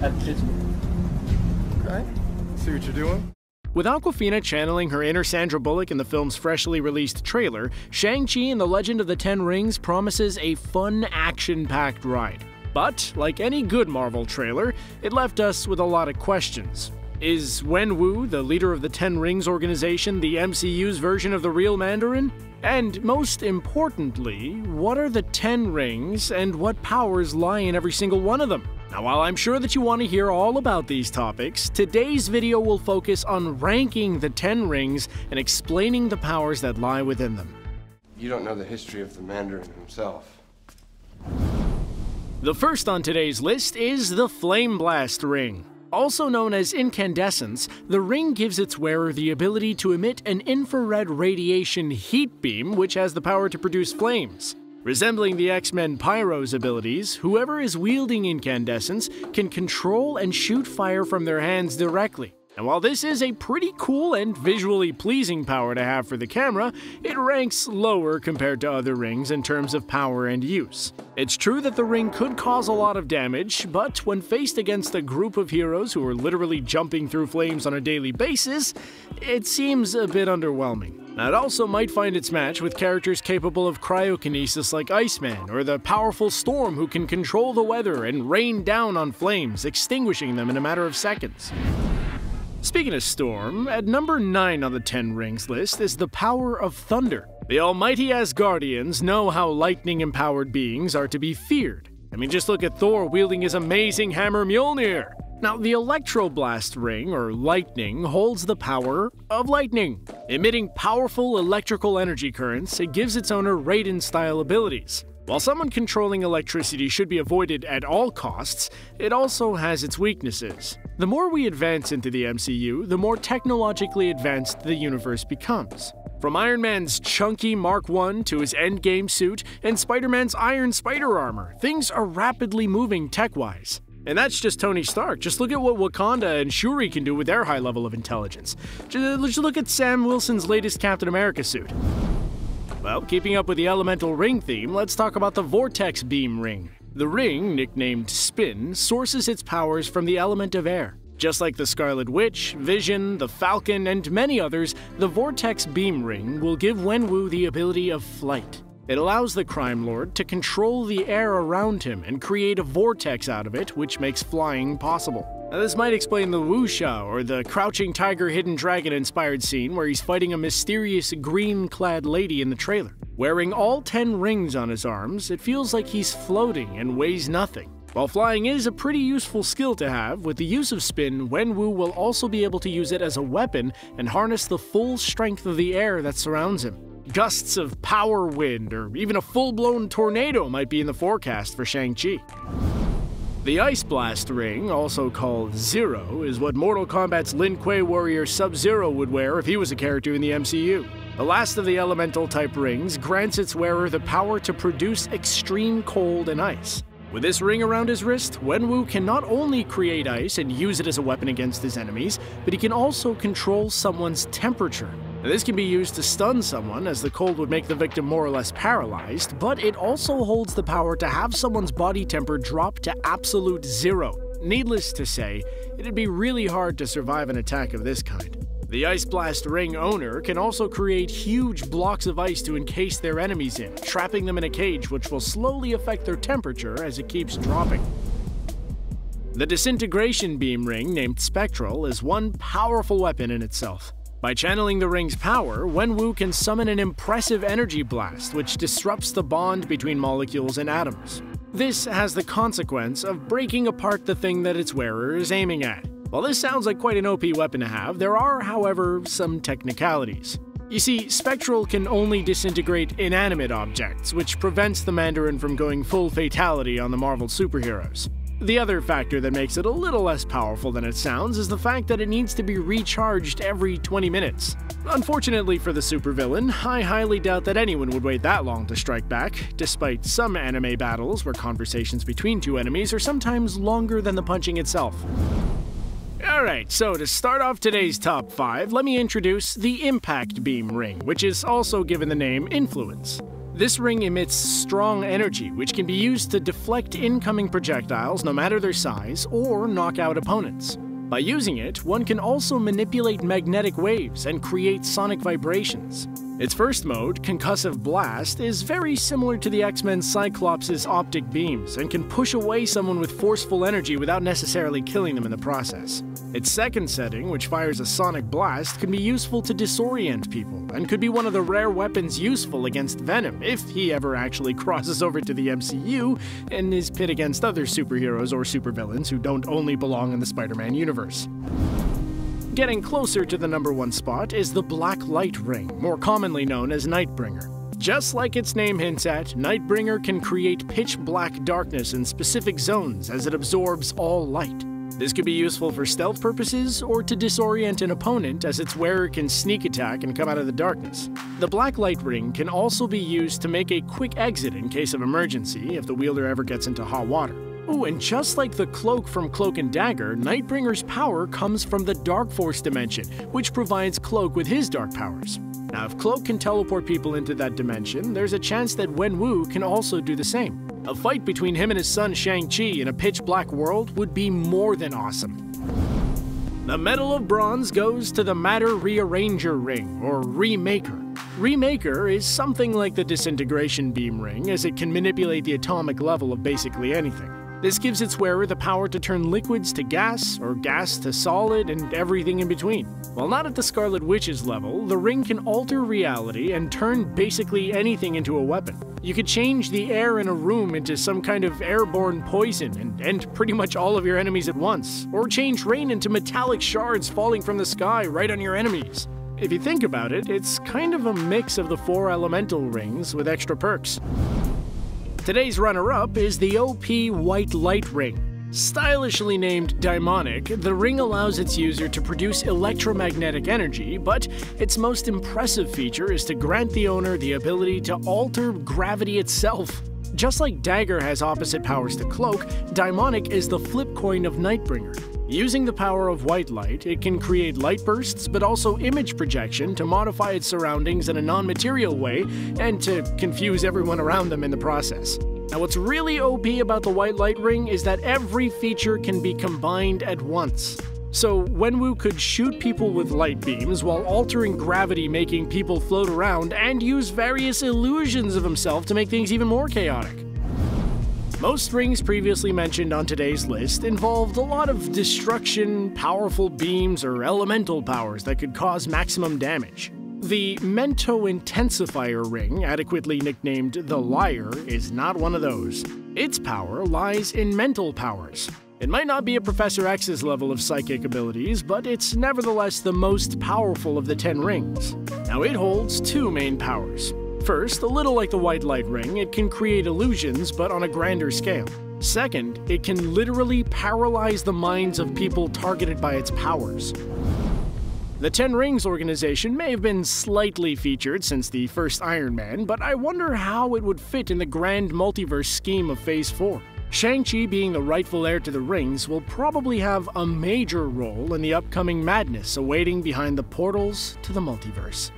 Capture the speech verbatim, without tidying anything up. That's just me. Okay. See what you're doing. With Awkwafina channeling her inner Sandra Bullock in the film's freshly released trailer, Shang-Chi and the Legend of the Ten Rings promises a fun, action-packed ride. But, like any good Marvel trailer, it left us with a lot of questions. Is Wenwu, the leader of the Ten Rings organization, the M C U's version of the real Mandarin? And most importantly, what are the Ten Rings and what powers lie in every single one of them? Now, while I'm sure that you want to hear all about these topics, today's video will focus on ranking the Ten Rings and explaining the powers that lie within them. You don't know the history of the Mandarin himself. The first on today's list is the Flame Blast Ring. Also known as Incandescence, the ring gives its wearer the ability to emit an infrared radiation heat beam which has the power to produce flames. Resembling the X-Men Pyro's abilities, whoever is wielding Incandescence can control and shoot fire from their hands directly. And while this is a pretty cool and visually pleasing power to have for the camera, it ranks lower compared to other rings in terms of power and use. It's true that the ring could cause a lot of damage, but when faced against a group of heroes who are literally jumping through flames on a daily basis, it seems a bit underwhelming. Now, it also might find its match with characters capable of cryokinesis like Iceman, or the powerful Storm who can control the weather and rain down on flames, extinguishing them in a matter of seconds. Speaking of Storm, at number nine on the Ten Rings list is the power of thunder. The almighty Asgardians know how lightning-empowered beings are to be feared. I mean, just look at Thor wielding his amazing hammer Mjolnir. Now, the Electroblast Ring, or lightning, holds the power of lightning. Emitting powerful electrical energy currents, it gives its owner Raiden-style abilities. While someone controlling electricity should be avoided at all costs, it also has its weaknesses. The more we advance into the M C U, the more technologically advanced the universe becomes. From Iron Man's chunky Mark one to his Endgame suit and Spider-Man's Iron Spider Armor, things are rapidly moving tech-wise. And that's just Tony Stark. Just look at what Wakanda and Shuri can do with their high level of intelligence. Just look at Sam Wilson's latest Captain America suit. Well, keeping up with the elemental ring theme, let's talk about the Vortex Beam Ring. The ring, nicknamed Spin, sources its powers from the element of air. Just like the Scarlet Witch, Vision, the Falcon, and many others, the Vortex Beam Ring will give Wenwu the ability of flight. It allows the crime lord to control the air around him and create a vortex out of it, which makes flying possible. Now, this might explain the wuxia, or the Crouching Tiger Hidden Dragon inspired scene where he's fighting a mysterious green-clad lady in the trailer. Wearing all ten rings on his arms, it feels like he's floating and weighs nothing. While flying is a pretty useful skill to have, with the use of spin, Wenwu will also be able to use it as a weapon and harness the full strength of the air that surrounds him. Gusts of power wind, or even a full-blown tornado might be in the forecast for Shang-Chi. The Ice Blast Ring, also called Zero, is what Mortal Kombat's Lin Kuei warrior Sub-Zero would wear if he was a character in the M C U. The last of the elemental-type rings grants its wearer the power to produce extreme cold and ice. With this ring around his wrist, Wenwu can not only create ice and use it as a weapon against his enemies, but he can also control someone's temperature. Now, this can be used to stun someone, as the cold would make the victim more or less paralyzed, but it also holds the power to have someone's body temper drop to absolute zero. Needless to say, it'd be really hard to survive an attack of this kind. The Ice Blast Ring owner can also create huge blocks of ice to encase their enemies in, trapping them in a cage which will slowly affect their temperature as it keeps dropping. The Disintegration Beam Ring, named Spectral, is one powerful weapon in itself. By channeling the ring's power, Wenwu can summon an impressive energy blast, which disrupts the bond between molecules and atoms. This has the consequence of breaking apart the thing that its wearer is aiming at. While this sounds like quite an O P weapon to have, there are, however, some technicalities. You see, Spectral can only disintegrate inanimate objects, which prevents the Mandarin from going full fatality on the Marvel superheroes. The other factor that makes it a little less powerful than it sounds is the fact that it needs to be recharged every twenty minutes. Unfortunately for the supervillain, I highly doubt that anyone would wait that long to strike back, despite some anime battles where conversations between two enemies are sometimes longer than the punching itself. Alright, so to start off today's top five, let me introduce the Impact Beam Ring, which is also given the name Influence. This ring emits strong energy, which can be used to deflect incoming projectiles no matter their size, or knock out opponents. By using it, one can also manipulate magnetic waves and create sonic vibrations. Its first mode, Concussive Blast, is very similar to the X-Men Cyclops' optic beams and can push away someone with forceful energy without necessarily killing them in the process. Its second setting, which fires a sonic blast, can be useful to disorient people and could be one of the rare weapons useful against Venom if he ever actually crosses over to the M C U and is pit against other superheroes or supervillains who don't only belong in the Spider-Man universe. Getting closer to the number one spot is the Black Light Ring, more commonly known as Nightbringer. Just like its name hints at, Nightbringer can create pitch-black darkness in specific zones as it absorbs all light. This could be useful for stealth purposes or to disorient an opponent, as its wearer can sneak attack and come out of the darkness. The Black Light Ring can also be used to make a quick exit in case of emergency if the wielder ever gets into hot water. Ooh, and just like the cloak from Cloak and Dagger, Nightbringer's power comes from the Dark Force dimension, which provides Cloak with his dark powers. Now, if Cloak can teleport people into that dimension, there's a chance that Wenwu can also do the same. A fight between him and his son Shang-Chi in a pitch-black world would be more than awesome. The Medal of Bronze goes to the Matter Rearranger Ring, or Remaker. Remaker is something like the Disintegration Beam Ring, as it can manipulate the atomic level of basically anything. This gives its wearer the power to turn liquids to gas, or gas to solid, and everything in between. While not at the Scarlet Witch's level, the ring can alter reality and turn basically anything into a weapon. You could change the air in a room into some kind of airborne poison and end pretty much all of your enemies at once, or change rain into metallic shards falling from the sky right on your enemies. If you think about it, it's kind of a mix of the four elemental rings with extra perks. Today's runner-up is the O P White Light Ring. Stylishly named Daimonic, the ring allows its user to produce electromagnetic energy, but its most impressive feature is to grant the owner the ability to alter gravity itself. Just like Dagger has opposite powers to Cloak, Daimonic is the flip coin of Nightbringer. Using the power of white light, it can create light bursts, but also image projection to modify its surroundings in a non-material way and to confuse everyone around them in the process. Now, what's really O P about the white light ring is that every feature can be combined at once. So Wenwu could shoot people with light beams while altering gravity, making people float around, and use various illusions of himself to make things even more chaotic. Most rings previously mentioned on today's list involved a lot of destruction, powerful beams, or elemental powers that could cause maximum damage. The Mento Intensifier ring, adequately nicknamed the Liar, is not one of those. Its power lies in mental powers. It might not be a Professor X's level of psychic abilities, but it's nevertheless the most powerful of the Ten Rings. Now, it holds two main powers. First, a little like the White Light Ring, it can create illusions, but on a grander scale. Second, it can literally paralyze the minds of people targeted by its powers. The Ten Rings organization may have been slightly featured since the first Iron Man, but I wonder how it would fit in the grand multiverse scheme of Phase four. Shang-Chi, being the rightful heir to the rings, will probably have a major role in the upcoming madness awaiting behind the portals to the multiverse.